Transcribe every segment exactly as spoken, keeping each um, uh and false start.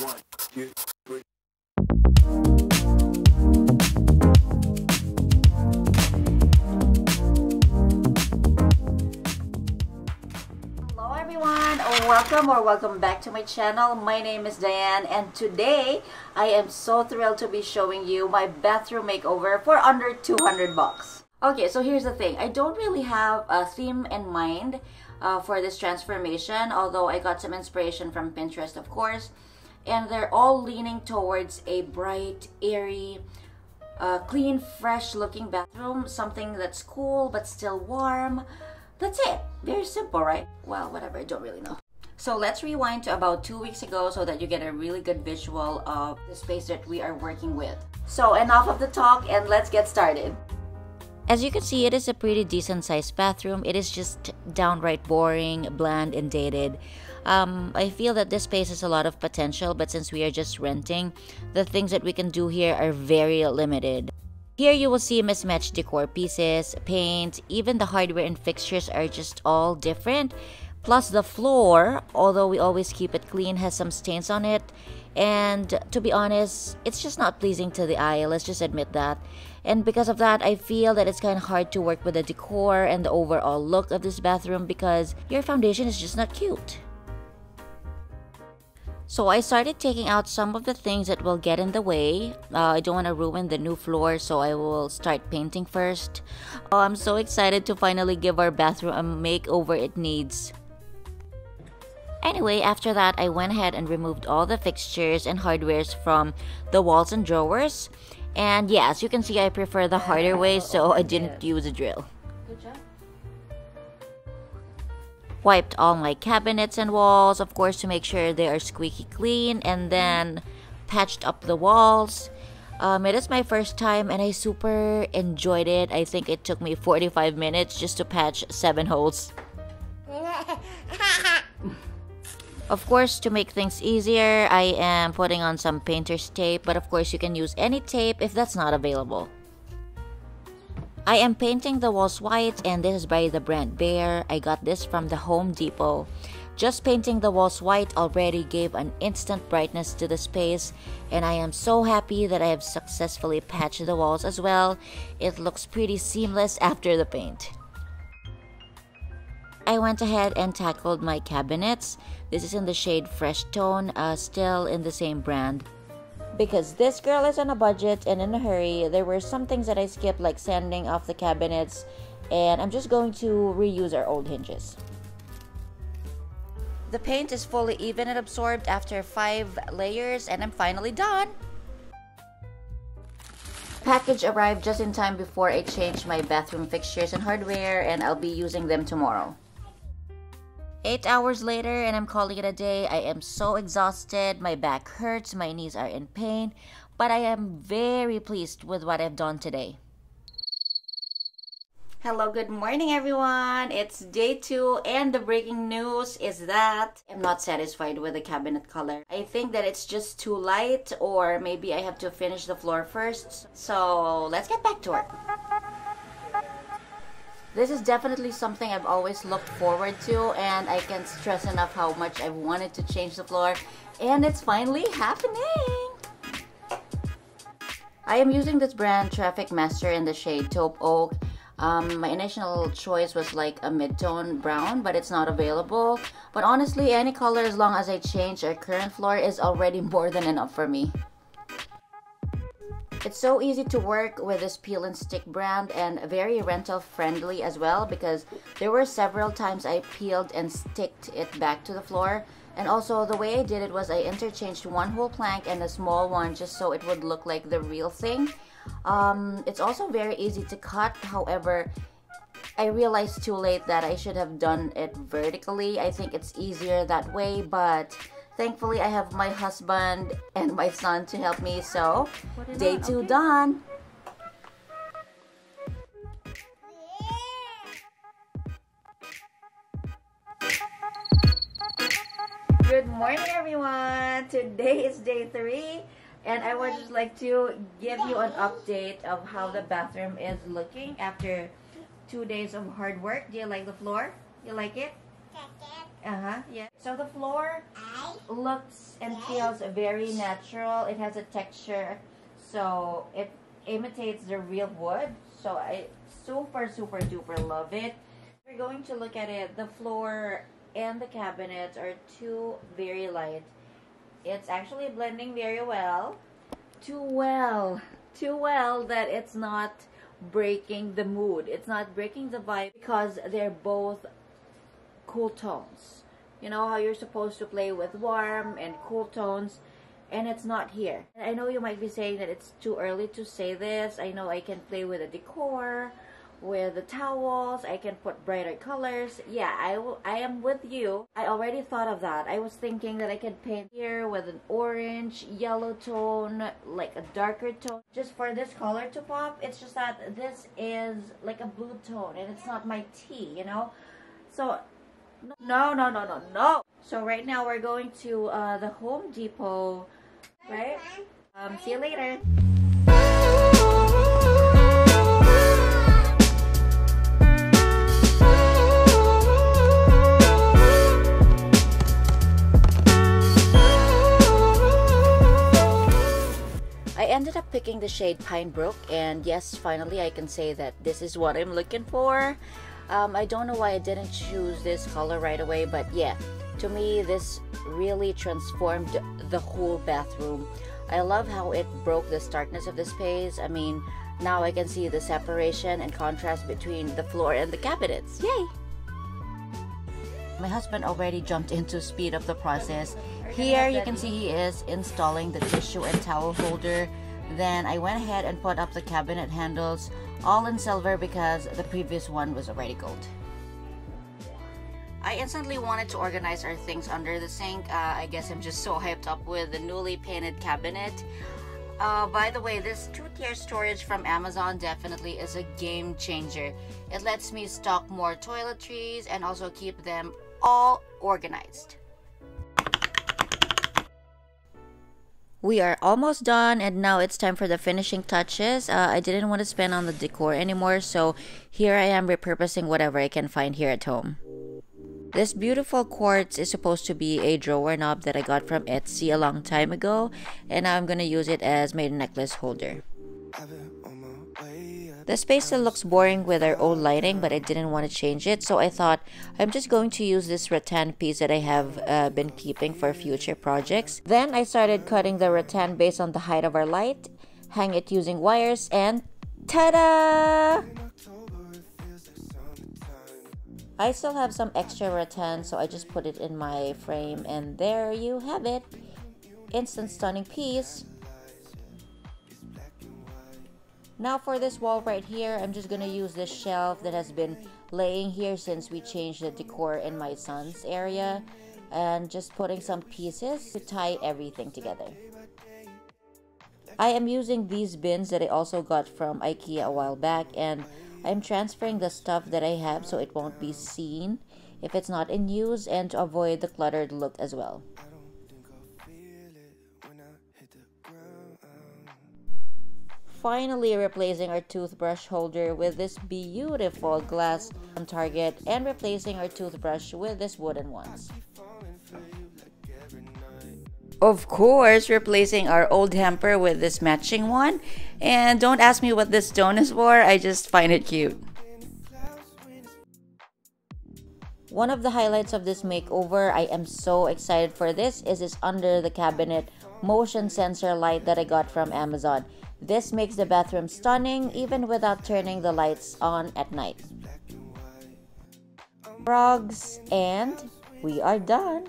One, two, three. Hello everyone, welcome or welcome back to my channel. My name is Diane and today I am so thrilled to be showing you my bathroom makeover for under two hundred bucks. Okay, so here's the thing. I don't really have a theme in mind uh, for this transformation, although I got some inspiration from Pinterest, of course. And they're all leaning towards a bright, airy, uh, clean, fresh-looking bathroom. Something that's cool but still warm. That's it. Very simple, right? Well, whatever. I don't really know. So let's rewind to about two weeks ago so that you get a really good visual of the space that we are working with. So enough of the talk and let's get started. As you can see, it is a pretty decent sized bathroom. It is just downright boring, bland, and dated. Um, I feel that this space has a lot of potential, but since we are just renting, the things that we can do here are very limited. Here you will see mismatched decor pieces, paint, even the hardware and fixtures are just all different. Plus the floor, although we always keep it clean, has some stains on it. And to be honest, it's just not pleasing to the eye, let's just admit that. And because of that, I feel that it's kind of hard to work with the decor and the overall look of this bathroom because your foundation is just not cute. So I started taking out some of the things that will get in the way. Uh, I don't want to ruin the new floor, so I will start painting first. Oh, I'm so excited to finally give our bathroom a makeover it needs. Anyway, after that, I went ahead and removed all the fixtures and hardwares from the walls and drawers. And yeah, as you can see, I prefer the harder way, so I didn't use a drill. Good job. Wiped all my cabinets and walls, of course, to make sure they are squeaky clean, and then patched up the walls. Um, it is my first time and I super enjoyed it. I think it took me forty-five minutes just to patch seven holes. Of course, to make things easier, I am putting on some painter's tape, but of course you can use any tape if that's not available. I am painting the walls white and this is by the brand Behr. I got this from the Home Depot. Just painting the walls white already gave an instant brightness to the space and I am so happy that I have successfully patched the walls as well. It looks pretty seamless after the paint. I went ahead and tackled my cabinets. This is in the shade Fresh Tone, uh, still in the same brand. Because this girl is on a budget and in a hurry, there were some things that I skipped, like sanding off the cabinets, and I'm just going to reuse our old hinges. The paint is fully even and absorbed after five layers, and I'm finally done! Package arrived just in time before I changed my bathroom fixtures and hardware, and I'll be using them tomorrow. Eight hours later and I'm calling it a day. I am so exhausted, my back hurts, my knees are in pain, but I am very pleased with what I've done today. Hello, good morning everyone. It's day two and the breaking news is that I'm not satisfied with the cabinet color. I think that it's just too light or maybe I have to finish the floor first. So let's get back to work. This is definitely something I've always looked forward to and I can't stress enough how much I've wanted to change the floor and it's finally happening! I am using this brand TrafficMASTER in the shade Taupe Oak. Um, my initial choice was like a mid-tone brown but it's not available. But honestly, any color as long as I change our current floor is already more than enough for me. It's so easy to work with this peel and stick brand and very rental friendly as well because there were several times I peeled and sticked it back to the floor. And also the way I did it was I interchanged one whole plank and a small one just so it would look like the real thing. Um, it's also very easy to cut, however, I realized too late that I should have done it vertically. I think it's easier that way, but thankfully, I have my husband and my son to help me, so day two done! Good morning everyone! Today is day three and I would just like to give you an update of how the bathroom is looking after two days of hard work. Do you like the floor? You like it? Uh-huh, yeah. So the floor looks and feels very natural. It has a texture, so it imitates the real wood. So I super, super duper love it. We're going to look at it. The floor and the cabinets are too very light. It's actually blending very well. Too well. Too well that it's not breaking the mood. It's not breaking the vibe because they're both cool tones. You know how you're supposed to play with warm and cool tones, and it's not here. I know you might be saying that it's too early to say this. I know I can play with the decor, with the towels, I can put brighter colors. Yeah, I, will, I am with you. I already thought of that. I was thinking that I could paint here with an orange, yellow tone, like a darker tone, just for this color to pop. It's just that this is like a blue tone, and it's not my tea, you know? So, no, no, no, no, no. So right now we're going to uh, the Home Depot, right? Um, see you later. Ended up picking the shade Pine Brook, and yes, finally I can say that this is what I'm looking for. um, I don't know why I didn't choose this color right away, but yeah, to me this really transformed the whole bathroom. I love how it broke the starkness of the space. I mean, now I can see the separation and contrast between the floor and the cabinets. Yay! My husband already jumped in to speed up the process. Here you can see he is installing the tissue and towel holder. Then I went ahead and put up the cabinet handles, all in silver because the previous one was already gold. I instantly wanted to organize our things under the sink. Uh, I guess I'm just so hyped up with the newly painted cabinet. Uh, by the way, this two-tier storage from Amazon definitely is a game changer. It lets me stock more toiletries and also keep them all organized. We are almost done, and now it's time for the finishing touches. Uh, I didn't want to spend on the decor anymore, so here I am repurposing whatever I can find here at home. This beautiful quartz is supposed to be a drawer knob that I got from Etsy a long time ago, and now I'm going to use it as my necklace holder. The space still looks boring with our old lighting, but I didn't want to change it, so I thought I'm just going to use this rattan piece that I have uh, been keeping for future projects. Then I started cutting the rattan based on the height of our light, hang it using wires, and ta-da! I still have some extra rattan, so I just put it in my frame, and there you have it! Instant stunning piece! Now for this wall right here, I'm just going to use this shelf that has been laying here since we changed the decor in my son's area, and just putting some pieces to tie everything together. I am using these bins that I also got from IKEA a while back, and I'm transferring the stuff that I have so it won't be seen if it's not in use, and to avoid the cluttered look as well. Finally replacing our toothbrush holder with this beautiful glass from Target, and replacing our toothbrush with this wooden ones. Of course, replacing our old hamper with this matching one. And don't ask me what this stone is for, I just find it cute. One of the highlights of this makeover, I am so excited for this, is this under the cabinet motion sensor light that I got from Amazon. This makes the bathroom stunning even without turning the lights on at night. Frogs, and we are done.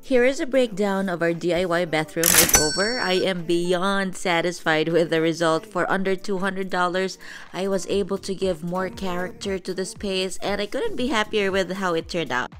Here is a breakdown of our D I Y bathroom makeover. I am beyond satisfied with the result. For under two hundred dollars, I was able to give more character to the space, and I couldn't be happier with how it turned out.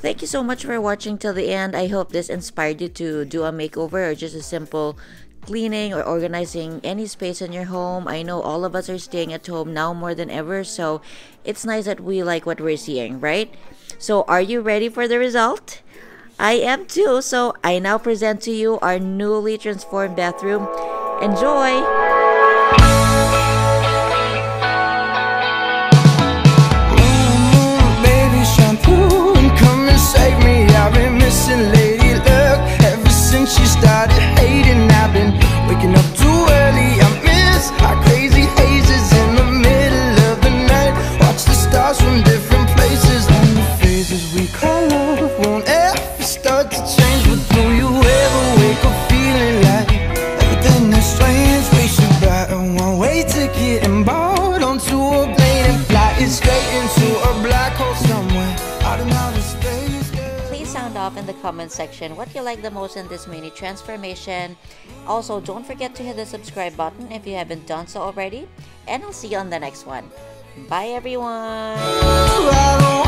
Thank you so much for watching till the end. I hope this inspired you to do a makeover or just a simple cleaning or organizing any space in your home. I know all of us are staying at home now more than ever, so it's nice that we like what we're seeing, right? So are you ready for the result? I am too, so I now present to you our newly transformed bathroom. Enjoy! off in the comment section what you like the most in this mini transformation. Also, don't forget to hit the subscribe button if you haven't done so already, and I'll see you on the next one. Bye everyone.